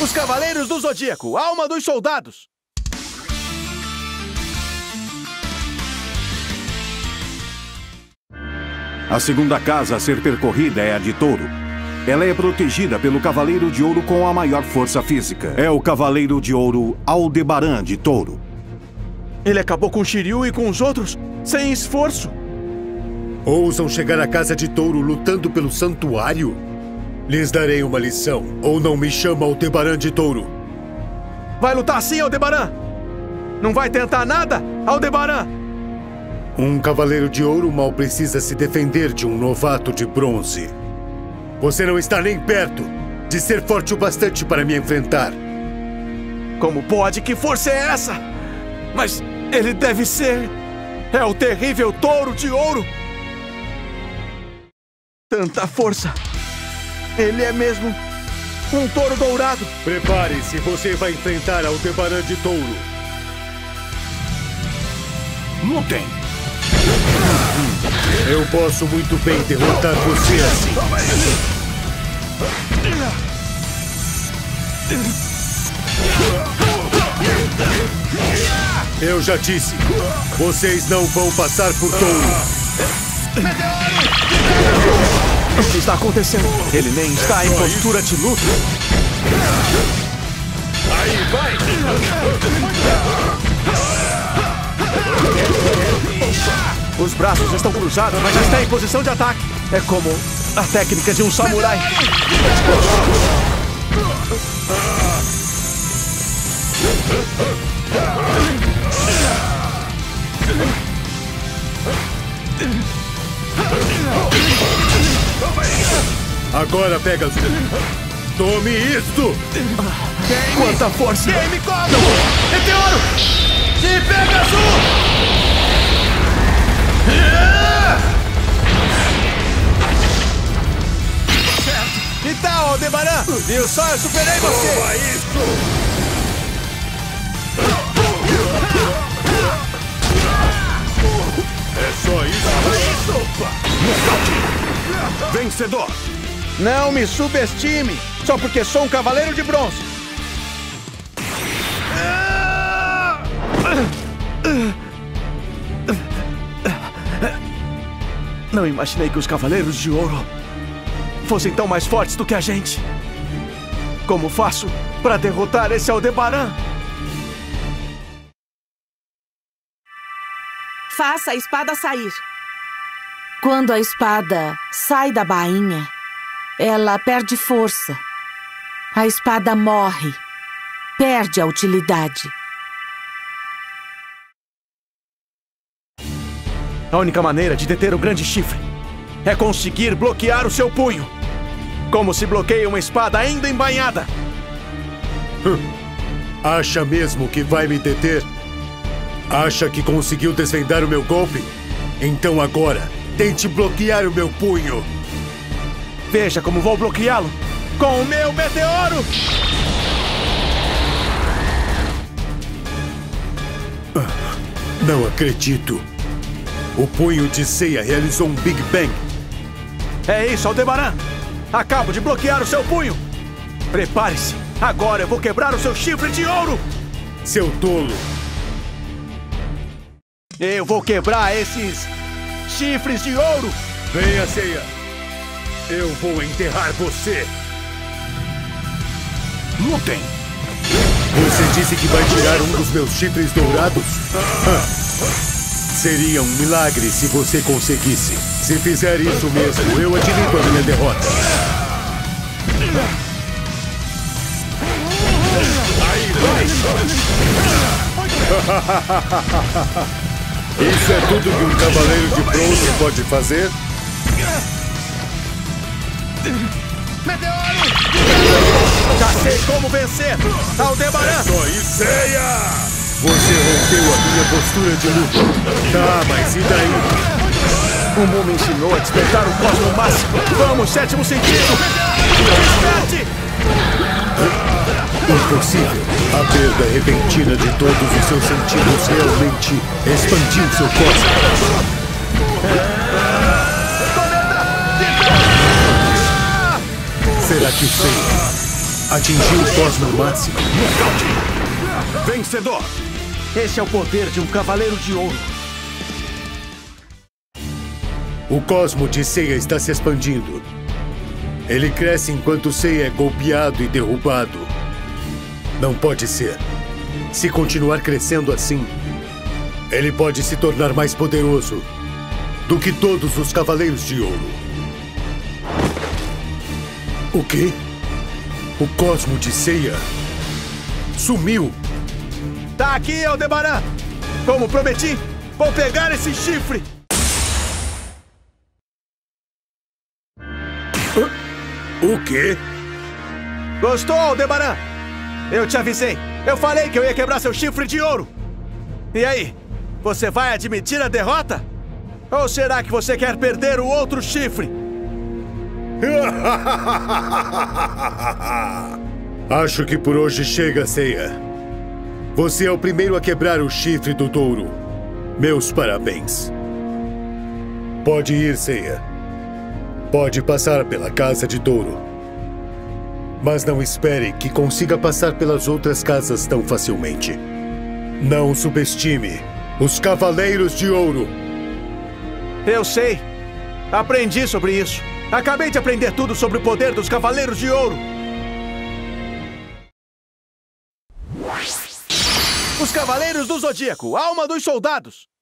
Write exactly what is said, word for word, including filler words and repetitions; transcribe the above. Os Cavaleiros do Zodíaco, Alma dos Soldados. A segunda casa a ser percorrida é a de Touro. Ela é protegida pelo Cavaleiro de Ouro com a maior força física. É o Cavaleiro de Ouro Aldebaran de Touro. Ele acabou com Shiryu e com os outros sem esforço. Ousam chegar à Casa de Touro lutando pelo santuário? Lhes darei uma lição, ou não me chama Aldebaran de Touro. Vai lutar sim, Aldebaran! Não vai tentar nada, Aldebaran! Um Cavaleiro de Ouro mal precisa se defender de um novato de bronze. Você não está nem perto de ser forte o bastante para me enfrentar. Como pode? Que força é essa? Mas ele deve ser... é o terrível Touro de Ouro! Tanta força! Ele é mesmo um touro dourado! Prepare-se, você vai enfrentar Aldebaran de Touro. Lutem! Eu posso muito bem derrotar você assim. Eu já disse, vocês não vão passar por Touro. O que está acontecendo? Ele nem está em postura de luta. Aí vai! Os braços estão cruzados, mas já está em posição de ataque. É como a técnica de um samurai. Agora, Pegasus! Tome isto! Game. Quanta força! Game Combo! Meteoro! De Pegasus! Certo! E tal, Aldebaran? Eu só eu superei você! Toma isto! É só isso! Nocaute! Vencedor! Não me subestime, só porque sou um cavaleiro de bronze. Não imaginei que os cavaleiros de ouro fossem tão mais fortes do que a gente. Como faço para derrotar esse Aldebaran? Faça a espada sair. Quando a espada sai da bainha, ela perde força. A espada morre. Perde a utilidade. A única maneira de deter o grande chifre é conseguir bloquear o seu punho. Como se bloqueia uma espada ainda embainhada. Hum. Acha mesmo que vai me deter? Acha que conseguiu desvendar o meu golpe? Então agora, tente bloquear o meu punho. Veja como vou bloqueá-lo com o meu meteoro! Não acredito. O punho de Seiya realizou um Big Bang. É isso, Aldebaran. Acabo de bloquear o seu punho. Prepare-se. Agora eu vou quebrar o seu chifre de ouro. Seu tolo. Eu vou quebrar esses chifres de ouro. Venha, Seiya. Eu vou enterrar você! Lutem! Você disse que vai tirar um dos meus chifres dourados? Ah. Seria um milagre se você conseguisse. Se fizer isso mesmo, eu admito a minha derrota. Isso é tudo que um cavaleiro de bronze pode fazer? Meteoro! Já sei como vencer! Aldebaran! É só isso! Seiya! Você rompeu a minha postura de luta. Tá, mas e daí? O mundo ensinou a despertar o cosmo máximo. Vamos, sétimo sentido! Desperte! Impossível! A perda repentina de todos os seus sentidos realmente expandiu seu cosmo. Será que sei? Atingiu o cosmo máximo. Nocaute! Vencedor! Esse é o poder de um cavaleiro de ouro. O cosmo de Seiya está se expandindo. Ele cresce enquanto Seiya é golpeado e derrubado. Não pode ser. Se continuar crescendo assim, ele pode se tornar mais poderoso do que todos os Cavaleiros de Ouro. O quê? O cosmo de Seiya sumiu. Tá aqui, Aldebaran! Como prometi, vou pegar esse chifre! O quê? Gostou, Aldebaran? Eu te avisei. Eu falei que eu ia quebrar seu chifre de ouro. E aí? Você vai admitir a derrota? Ou será que você quer perder o outro chifre? Acho que por hoje chega, Seiya. Você é o primeiro a quebrar o chifre do touro. Meus parabéns. Pode ir, Seiya. Pode passar pela Casa de Touro. Mas não espere que consiga passar pelas outras casas tão facilmente. Não subestime os Cavaleiros de Ouro. Eu sei. Aprendi sobre isso. Acabei de aprender tudo sobre o poder dos Cavaleiros de Ouro. Os Cavaleiros do Zodíaco, Alma dos Soldados.